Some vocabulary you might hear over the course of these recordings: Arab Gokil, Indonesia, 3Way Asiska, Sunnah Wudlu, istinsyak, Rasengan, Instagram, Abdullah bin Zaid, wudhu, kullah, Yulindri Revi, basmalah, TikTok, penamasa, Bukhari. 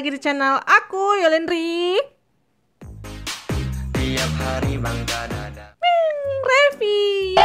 lagi di channel aku, Yulindri Revi.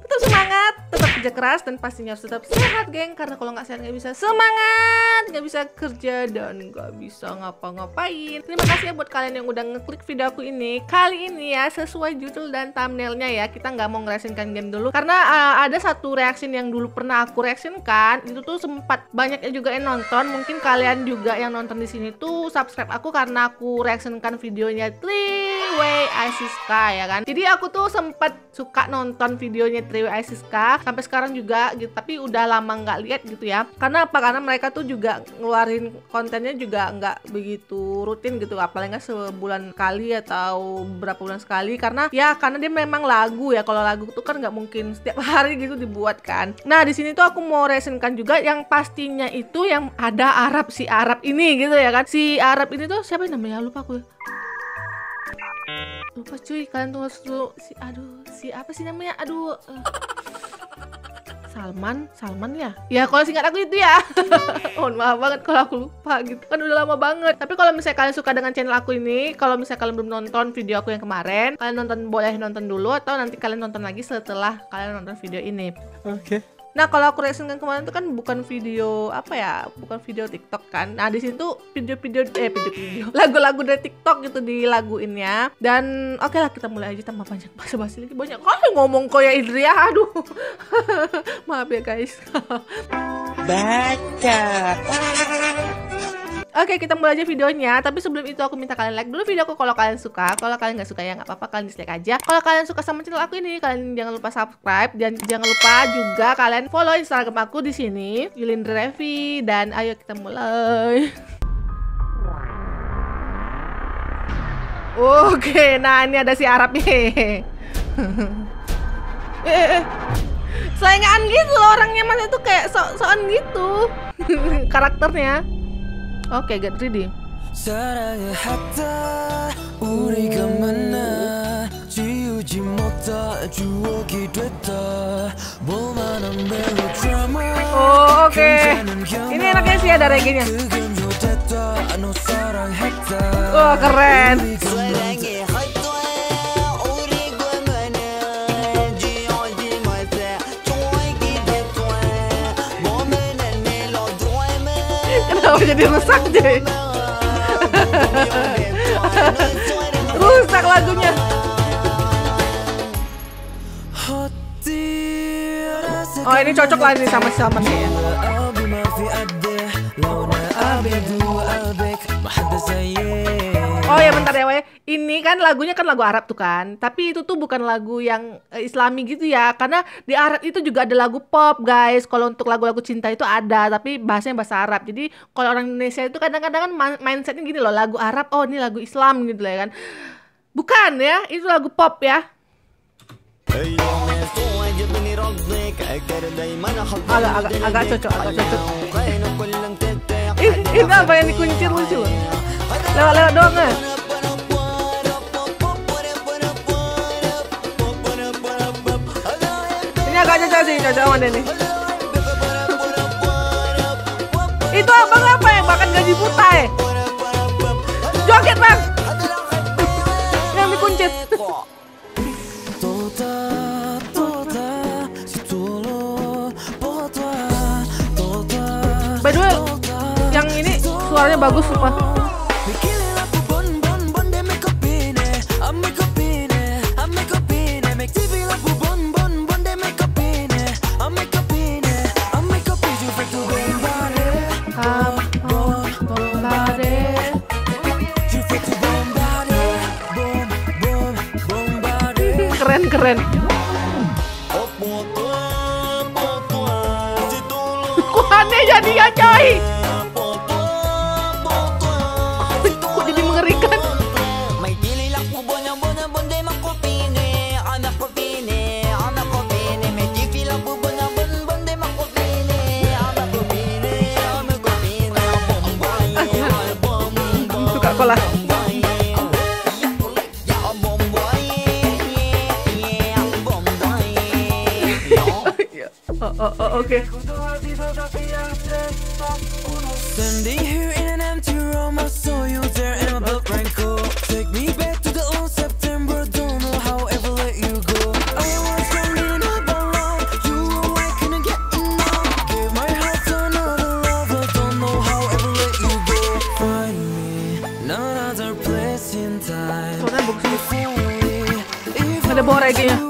Tetap semangat, tetap kerja keras, dan pastinya harus tetap sehat, geng. Karena kalau nggak sehat nggak bisa semangat, nggak bisa kerja, dan nggak bisa ngapa-ngapain. Terima kasih ya buat kalian yang udah ngeklik video aku ini. Kali ini ya sesuai judul dan thumbnailnya ya, kita nggak mau ngereaksikan game dulu. Karena ada satu reaction yang dulu pernah aku reaksikan, itu tuh sempat banyaknya juga yang nonton. Mungkin kalian juga yang nonton di sini tuh subscribe aku karena aku reaksikan videonya 3Way Asiska ya kan. Jadi aku tuh sempat suka nonton videonya 3Way Asiska sampai sekarang juga gitu, tapi udah lama nggak lihat gitu ya. Karena apa? Karena mereka tuh juga ngeluarin kontennya juga nggak begitu rutin gitu, apalagi nggak sebulan kali atau berapa bulan sekali. Karena ya karena dia memang lagu ya, kalau lagu tuh kan nggak mungkin setiap hari gitu dibuat kan. Nah di sini tuh aku mau reaction-kan juga yang pastinya itu yang ada Arab, si Arab ini gitu ya kan. Si Arab ini tuh siapa namanya, lupa aku. Lupa cuy, kalian tunggu dulu. Si apa sih namanya? Salman ya? Ya kalau singkat aku itu ya. Mohon maaf banget kalau aku lupa gitu. Kan udah lama banget. Tapi kalau misalnya kalian suka dengan channel aku ini, kalau misalnya kalian belum nonton video aku yang kemarin, kalian nonton, boleh nonton dulu, atau nanti kalian nonton lagi setelah kalian nonton video ini. Oke. Nah kalau aku reaction kan kemarin tuh kan bukan video apa ya, bukan video TikTok kan. Nah di sini tuh video-video lagu-lagu dari TikTok gitu di laguinnya. Dan oke lah, kita mulai aja tanpa banyak basa-basi lagi. Banyak kali ngomong kok ya Idri ya, aduh. Maaf ya guys. Baca. Oke, kita mulai aja videonya. Tapi sebelum itu aku minta kalian like dulu video aku kalau kalian suka. Kalau kalian nggak suka ya nggak apa-apa, kalian dislike aja. Kalau kalian suka sama channel aku ini, kalian jangan lupa subscribe dan jangan lupa juga kalian follow Instagram aku di sini, Yulindri Revi. Dan ayo kita mulai. Oke, nah ini ada si Arab nih. Selengaan gitu loh orangnya, maksudnya tuh kayak sok-sokan gitu karakternya. Oke, get ready. Oke. Ini enaknya sih ada reggae-nya. Wah, keren. Jadi rusak deh. Rusak lagunya. Oh ini cocok lah ini sama Salman ya. Oh ya bentar ya Wei. Ini kan lagunya kan lagu Arab tuh kan. Tapi itu tuh bukan lagu yang Islami gitu ya. Karena di Arab itu juga ada lagu pop guys. Kalau untuk lagu-lagu cinta itu ada, tapi bahasanya bahasa Arab. Jadi kalau orang Indonesia itu kadang-kadang kan mindsetnya gini loh, lagu Arab, oh ini lagu Islam gitu ya kan. Bukan ya, itu lagu pop ya. Agak cocok, agak cocok. Ini apa yang dikuncir lucu? Lewat-lewat doang ya? Itu abang apa yang makan gaji buta ya? Joget bang. Yang dikuncit. By the way, yang ini suaranya bagus sumpah. Keren. Kuhannya jadi ya coy. Kok jadi mengerikan. Suka kolah. Oh, oke. standing here in an empty room. I saw you there and my blood ran cold. Take me back to the old September. Don't know how ever let you go. I was standing up alone. You were I couldn't get enough. Gave my heart to another lover. Don't know how ever let you go. Find me another place in time. Ada bawah reggae-nya.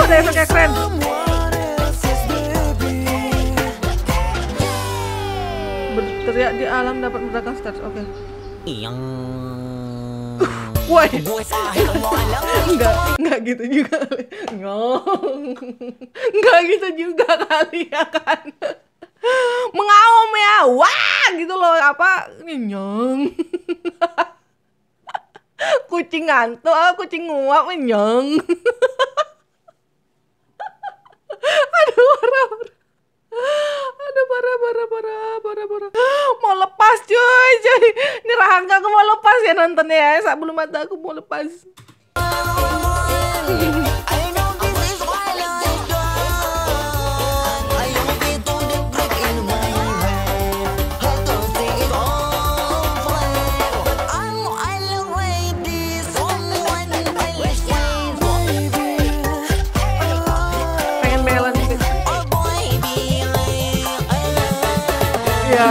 Ada efeknya keren. Berteriak di alam dapat mendapatkan stats. Oke. Woi. Enggak gitu juga. Enggak gitu juga kali ya kan. Mengaum ya. Wah, gitu loh apa nyong. Kucing ngantuk, kucing nguap, nyong. Aduh parah. Mau lepas cuy, ini Rahangga aku mau lepas ya nontonnya ya. Saat belum mata aku mau lepas.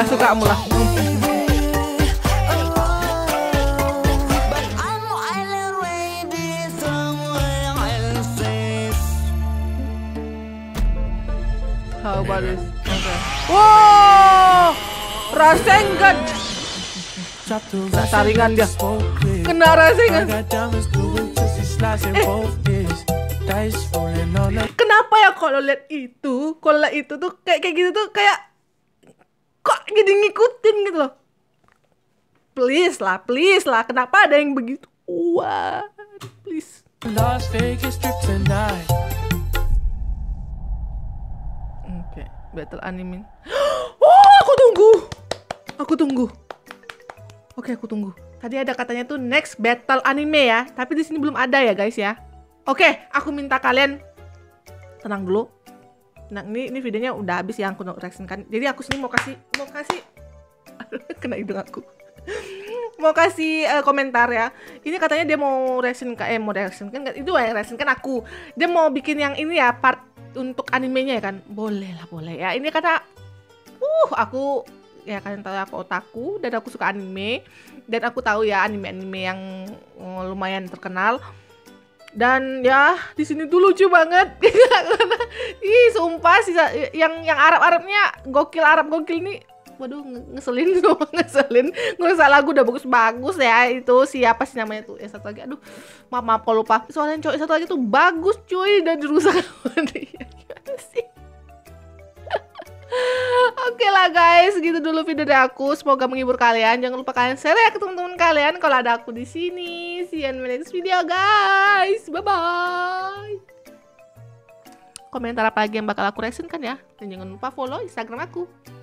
Suka mula. How about this? Okay. Wow, rasengan. Saringan dia. Kena rasengan. Kenapa ya kalau lihat itu, tuh kayak gitu tuh kayak kok jadi ngikutin gitu loh. Please lah kenapa ada yang begitu? Wah, please. Oke, battle anime. Oh, aku tunggu. Oke, aku tunggu. Tadi ada katanya tuh next battle anime ya, tapi di sini belum ada ya guys ya. Oke, aku minta kalian tenang dulu. Nah, ini videonya udah habis yang aku reaction kan. Jadi aku sini mau kasih kena hidung aku. Mau kasih komentar ya. Ini katanya dia mau reaction ke kan itu yang reaction kan aku. Dia mau bikin yang ini ya, part untuk animenya ya kan. Boleh lah, boleh ya. Ini karena aku ya kalian tahu aku otaku dan aku suka anime dan aku tahu ya anime-anime yang lumayan terkenal. Dan ya di sini dulu lucu banget. Ih sumpah sih yang Arab-Arabnya gokil nih. Waduh ngeselin. Ngerusak lagu udah bagus ya itu siapa sih namanya tuh? Ya satu lagi. Aduh, maaf kok lupa. Soalnya cowok satu lagi tuh bagus cuy dan dirusak dia. Sih. Oke lah guys, gitu dulu video dari aku. Semoga menghibur kalian. Jangan lupa kalian share ya ke teman-teman kalian kalau ada aku di sini. See you in my next video guys. Bye bye. Komentar apa lagi yang bakal aku reaction kan ya. Dan jangan lupa follow Instagram aku.